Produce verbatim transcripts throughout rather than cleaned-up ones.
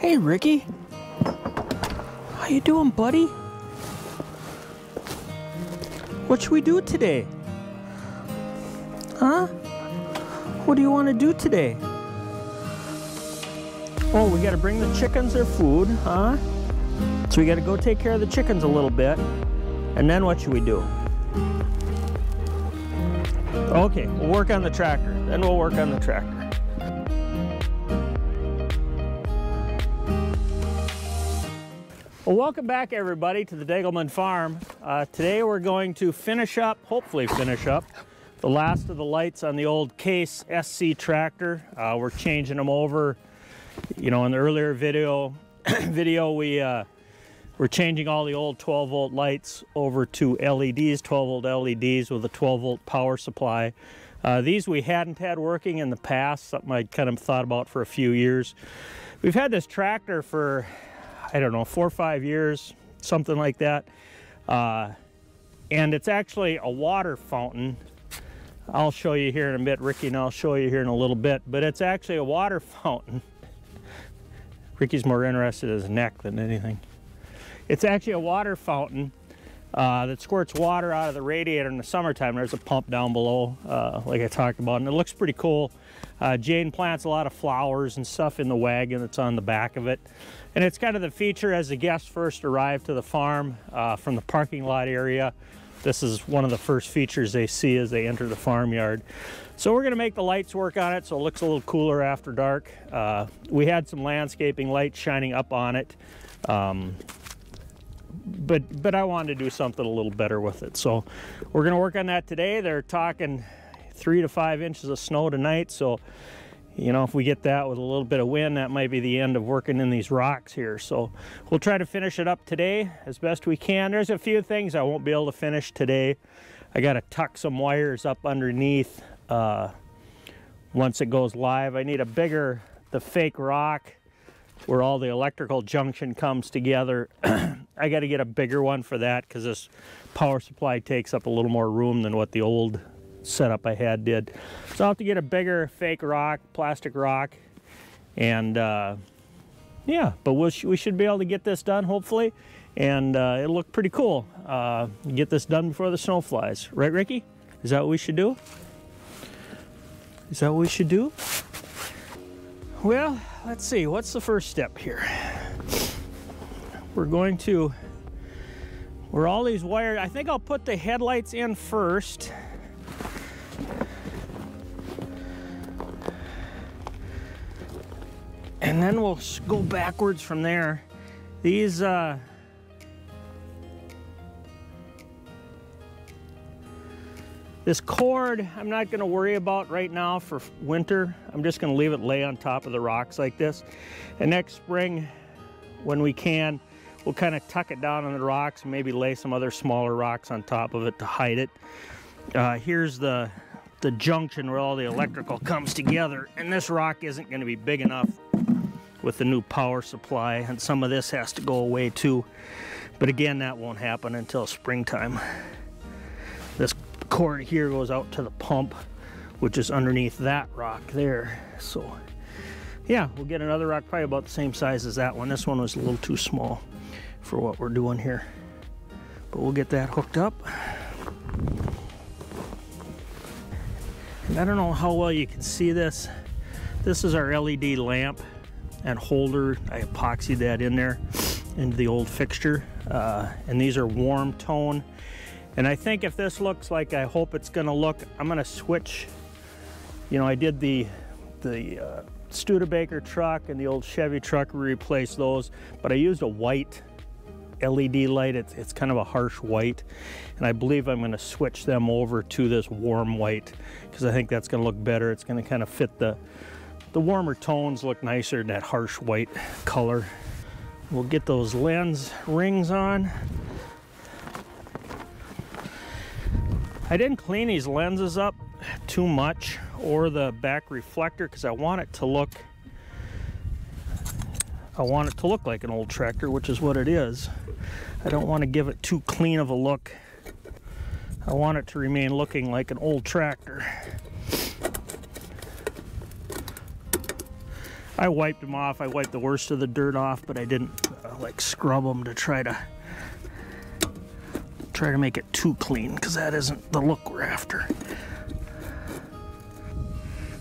Hey, Ricky. How you doing, buddy? What should we do today? Huh? What do you want to do today? Oh, we got to bring the chickens their food, huh? So we got to go take care of the chickens a little bit. And then what should we do? Okay, we'll work on the tractor. Then we'll work on the tractor. Well, welcome back, everybody, to the Deglman Farm. Uh, today we're going to finish up, hopefully finish up, the last of the lights on the old Case S C tractor. Uh, we're changing them over. You know, in the earlier video, video we uh, were changing all the old twelve volt lights over to L E Ds, twelve volt L E Ds with a twelve volt power supply. Uh, these we hadn't had working in the past, something I'd kind of thought about for a few years. We've had this tractor for, I don't know, four or five years, something like that. Uh, and it's actually a water fountain. I'll show you here in a bit, Ricky, and I'll show you here in a little bit, but it's actually a water fountain. Ricky's more interested in his neck than anything. It's actually a water fountain uh, that squirts water out of the radiator in the summertime. There's a pump down below, uh, like I talked about, and it looks pretty cool. Uh, Jane plants a lot of flowers and stuff in the wagon that's on the back of it. And it's kind of the feature as the guests first arrive to the farm uh, from the parking lot area. This is one of the first features they see as they enter the farmyard. So we're gonna make the lights work on it so it looks a little cooler after dark. Uh, we had some landscaping lights shining up on it, um, but, but I wanted to do something a little better with it. So we're gonna work on that today. They're talking three to five inches of snow tonight. So, you know, if we get that with a little bit of wind, that might be the end of working in these rocks here. So we'll try to finish it up today as best we can. There's a few things I won't be able to finish today. I got to tuck some wires up underneath uh, once it goes live. I need a bigger, the fake rock where all the electrical junction comes together. I got to get a bigger one for that because this power supply takes up a little more room than what the old setup I had did. So I'll have to get a bigger fake rock, plastic rock, and uh, yeah, but we'll sh we should be able to get this done hopefully, and uh, it'll look pretty cool. Uh, get this done before the snow flies. Right, Ricky? Is that what we should do? Is that what we should do? Well, let's see, what's the first step here? We're going to, where all these wires, I think I'll put the headlights in first. And then we'll go backwards from there. These, uh, this cord, I'm not gonna worry about right now for winter. I'm just gonna leave it lay on top of the rocks like this. And next spring, when we can, we'll kind of tuck it down on the rocks and maybe lay some other smaller rocks on top of it to hide it. Uh, here's the, the junction where all the electrical comes together. And this rock isn't gonna be big enough with the new power supply, and some of this has to go away too. But again, that won't happen until springtime. This cord here goes out to the pump, which is underneath that rock there. So yeah, we'll get another rock probably about the same size as that one. This one was a little too small for what we're doing here. But we'll get that hooked up. And I don't know how well you can see this. This is our L E D lamp and holder. I epoxied that in there into the old fixture, uh, and these are warm tone, and I think if this looks like I hope it's gonna look, I'm gonna switch. You know, I did the the uh, Studebaker truck and the old Chevy truck, we replaced those, but I used a white L E D light. It's, it's kind of a harsh white, and I believe I'm gonna switch them over to this warm white because I think that's gonna look better. It's gonna kind of fit the The warmer tones, look nicer than that harsh white color. We'll get those lens rings on. I didn't clean these lenses up too much or the back reflector because I want it to look, I want it to look like an old tractor, which is what it is. I don't want to give it too clean of a look. I want it to remain looking like an old tractor. I wiped them off. I wiped the worst of the dirt off, but I didn't uh, like scrub them to try to try to make it too clean, because that isn't the look we're after.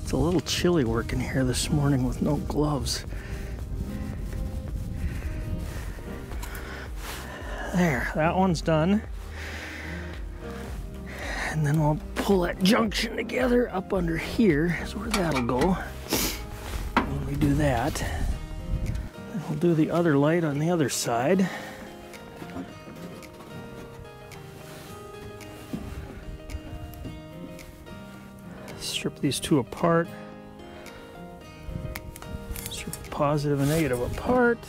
It's a little chilly working here this morning with no gloves. There, that one's done. And then we'll pull that junction together up under here is where that'll go. When we do that, then we'll do the other light on the other side. Strip these two apart. Strip positive and negative apart.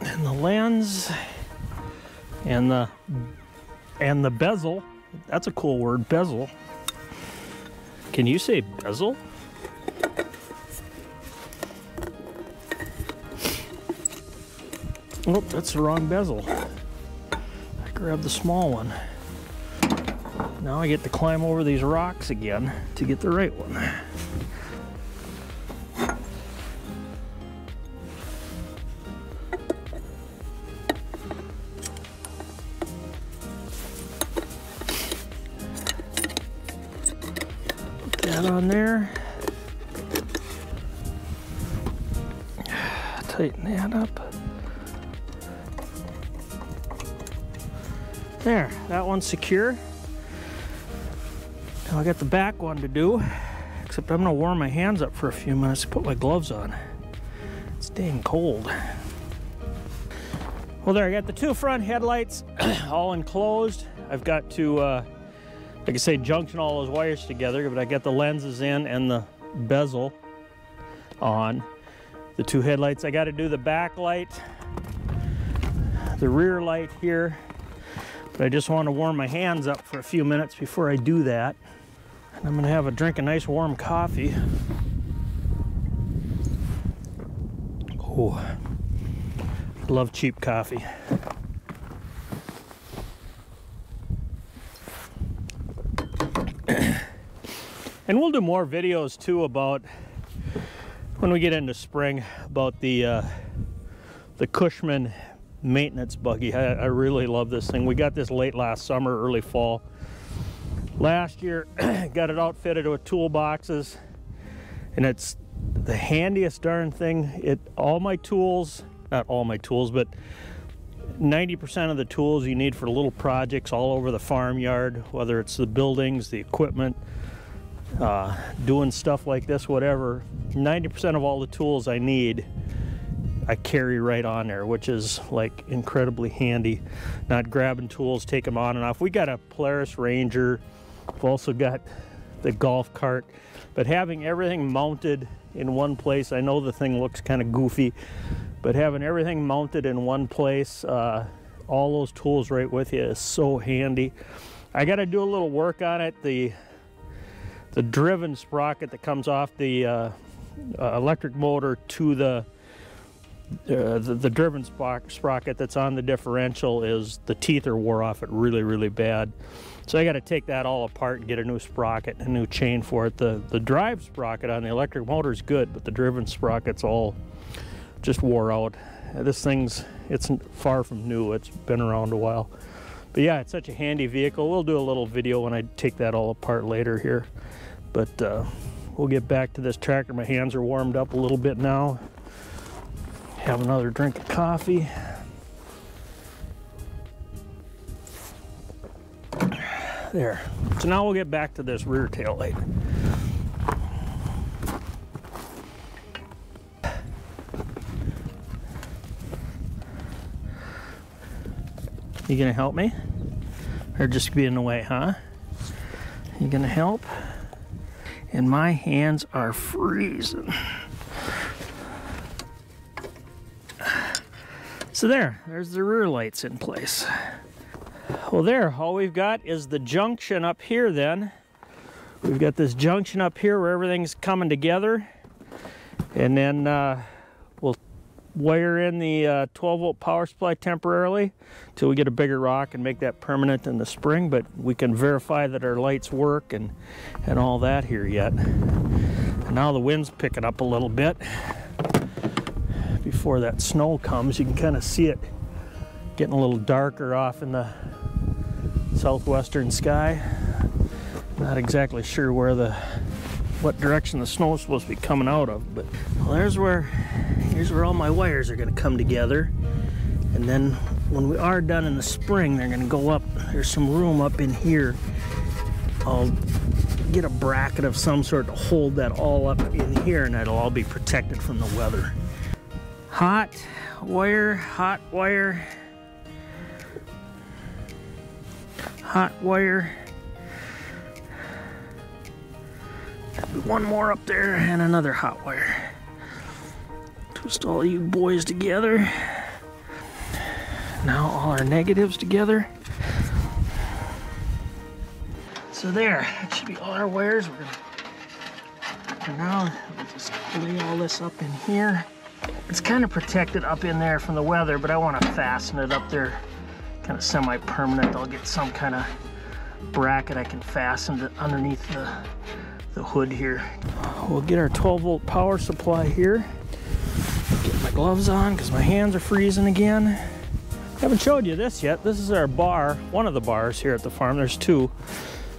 And the lens and the and the bezel. That's a cool word, bezel. Can you say bezel? Oh, that's the wrong bezel. I grabbed the small one. Now I get to climb over these rocks again to get the right one. On there, tighten that up. There, that one's secure. Now I got the back one to do, except I'm gonna warm my hands up for a few minutes to put my gloves on. It's dang cold. Well, there I got the two front headlights all enclosed. I've got to uh, like I say, junction all those wires together, but I got the lenses in and the bezel on. The two headlights, I got to do the back light, the rear light here, but I just want to warm my hands up for a few minutes before I do that. And I'm going to have a drink of nice warm coffee. Oh, love cheap coffee. And we'll do more videos too about, when we get into spring, about the uh, the Cushman maintenance buggy. I, I really love this thing. We got this late last summer, early fall. Last year, got it outfitted with toolboxes, and it's the handiest darn thing. It all my tools, not all my tools, but ninety percent of the tools you need for little projects all over the farmyard, whether it's the buildings, the equipment, uh doing stuff like this, whatever. Ninety percent of all the tools I need I carry right on there, which is like incredibly handy. Not grabbing tools, take them on and off. We got a Polaris Ranger, we've also got the golf cart, but having everything mounted in one place, I know the thing looks kind of goofy, but having everything mounted in one place, uh all those tools right with you, is so handy. I got to do a little work on it. The The driven sprocket that comes off the uh, uh, electric motor to the, uh, the the driven sprocket that's on the differential, is the teeth are wore off it really really bad. So I got to take that all apart and get a new sprocket, a new chain for it. The the drive sprocket on the electric motor is good, but the driven sprocket's all just wore out. This thing's it's far from new. It's been around a while. But yeah, it's such a handy vehicle. We'll do a little video when I take that all apart later here. But uh, we'll get back to this tractor. My hands are warmed up a little bit now. Have another drink of coffee. There. So now we'll get back to this rear tail light. You gonna help me? Or just be in the way, huh? You gonna help? And my hands are freezing. So there, there's the rear lights in place. Well there, all we've got is the junction up here then. We've got this junction up here where everything's coming together. And then uh, we'll wire in the uh, twelve volt power supply temporarily till we get a bigger rock and make that permanent in the spring, but we can verify that our lights work and and all that here yet. Now the wind's picking up a little bit. Before that snow comes, you can kind of see it getting a little darker off in the southwestern sky. Not exactly sure where the what direction the snow is supposed to be coming out of, but well, there's where here's where all my wires are going to come together, and then when we are done in the spring, they're going to go up. There's some room up in here. I'll get a bracket of some sort to hold that all up in here, and that'll all be protected from the weather. Hot wire, hot wire, hot wire. One more up there and another hot wire. Twist all you boys together. Now all our negatives together. So there, that should be all our wires. We're gonna, for now, we'll just lay all this up in here. It's kind of protected up in there from the weather, but I want to fasten it up there, kind of semi-permanent. I'll get some kind of bracket I can fasten to underneath the the hood here. We'll get our twelve volt power supply here. Get my gloves on because my hands are freezing again. Haven't showed you this yet. This is our bar, one of the bars here at the farm. There's two,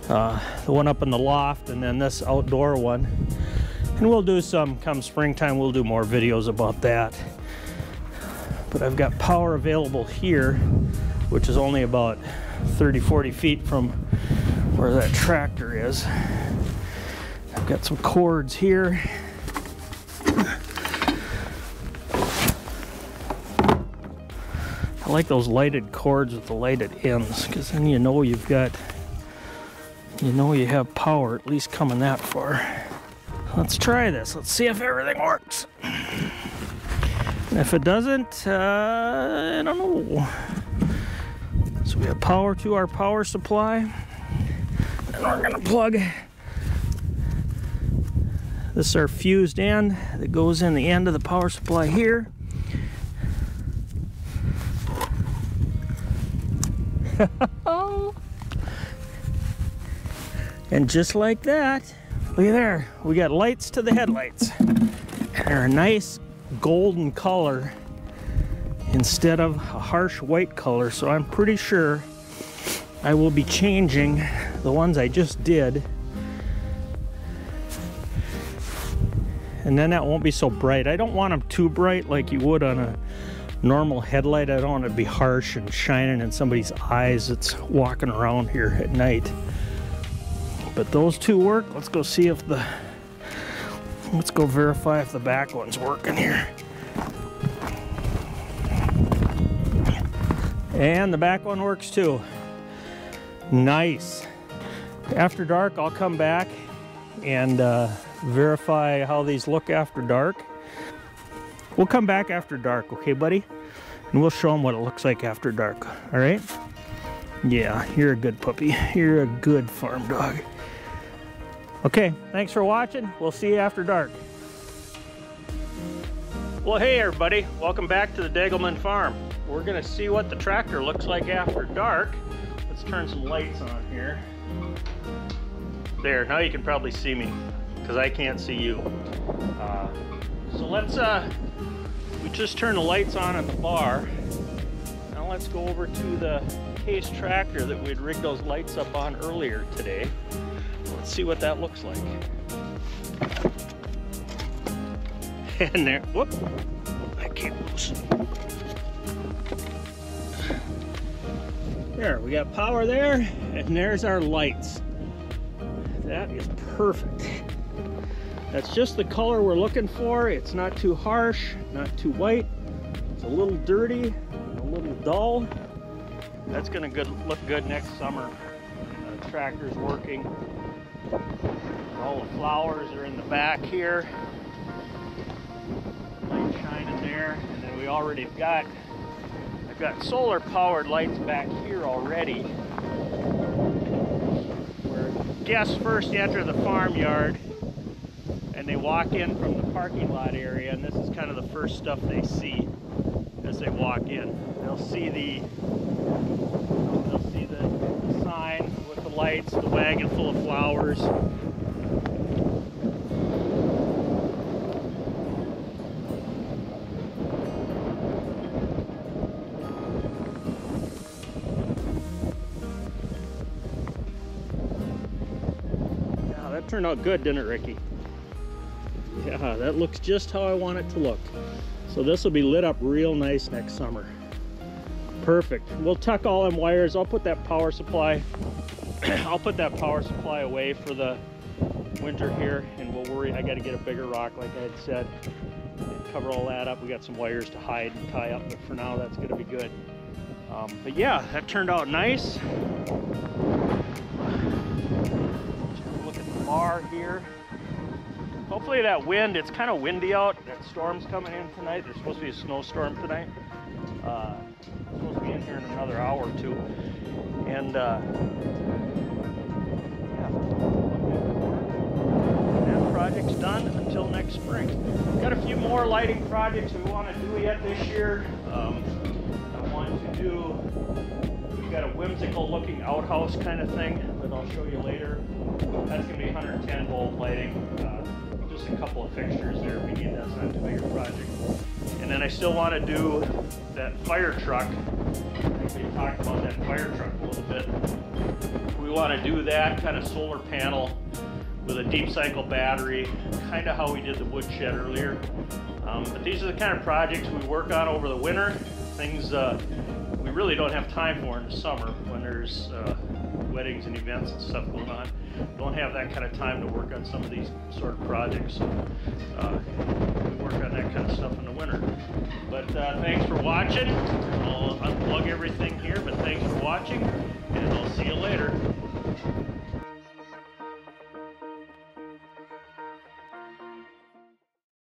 uh, the one up in the loft and then this outdoor one. And we'll do some, come springtime, we'll do more videos about that. But I've got power available here, which is only about thirty, forty feet from where that tractor is. I've got some cords here. I like those lighted cords with the lighted ends, because then you know you've got, you know you have power at least coming that far. Let's try this. Let's see if everything works. And if it doesn't, uh, I don't know. So we have power to our power supply. And we're gonna plug. This is our fused end that goes in the end of the power supply here. And just like that, look at there, we got lights to the headlights. They're a nice golden color instead of a harsh white color, so I'm pretty sure I will be changing the ones I just did. And then that won't be so bright. I don't want them too bright like you would on a normal headlight. I don't want it to be harsh and shining in somebody's eyes that's walking around here at night. But those two work. Let's go see if the, let's go verify if the back one's working here. And the back one works too. Nice. After dark, I'll come back and uh, verify how these look after dark. We'll come back after dark, okay, buddy? And we'll show them what it looks like after dark, all right? Yeah, you're a good puppy. You're a good farm dog. Okay, thanks for watching. We'll see you after dark. Well, hey, everybody. Welcome back to the Deglman Farm. We're gonna see what the tractor looks like after dark. Let's turn some lights on here. There, now you can probably see me, because I can't see you. Uh, so let's, uh, we just turned the lights on at the bar. Now let's go over to the Case tractor that we had rigged those lights up on earlier today. Let's see what that looks like. And there, whoop, I came loose. There, we got power there, and there's our lights. That is perfect. That's just the color we're looking for. It's not too harsh, not too white. It's a little dirty, a little dull. That's gonna good, look good next summer. The tractor's working. All the flowers are in the back here. Light shining there. And then we already have got, I've got solar powered lights back here already. Where guests first enter the farmyard and they walk in from the parking lot area, and this is kind of the first stuff they see as they walk in. They'll see the They'll see the, the sign with the lights, the wagon full of flowers. That turned out good, didn't it, Ricky? Yeah, that looks just how I want it to look. So this will be lit up real nice next summer. Perfect. We'll tuck all them wires. I'll put that power supply I'll put that power supply away for the winter here, and we'll worry. I got to get a bigger rock, like I had said, and cover all that up. We got some wires to hide and tie up, but for now that's going to be good. Um, but yeah, that turned out nice. Look at the bar here. Hopefully that wind, it's kind of windy out. That storm's coming in tonight. There's supposed to be a snowstorm tonight. Uh, it's supposed to be in here in another hour or two. And uh, yeah, that project's done until next spring. Got a few more lighting projects we want to do yet this year. Um, I want to do, we've got a whimsical looking outhouse kind of thing that I'll show you later. That's going to be one hundred ten volt lighting. Uh, just a couple of fixtures there we need. That's not too big a project. And then I still want to do that fire truck. I think we talked about that fire truck a little bit. We want to do that kind of solar panel with a deep cycle battery, kind of how we did the wood shed earlier. Um, but these are the kind of projects we work on over the winter. Things uh, we really don't have time for in the summer when there's uh, weddings and events and stuff going on. Don't have that kind of time to work on some of these sort of projects. So, uh, we work on that kind of stuff in the winter. But uh, thanks for watching. I'll unplug everything here, but thanks for watching, and I'll see you later.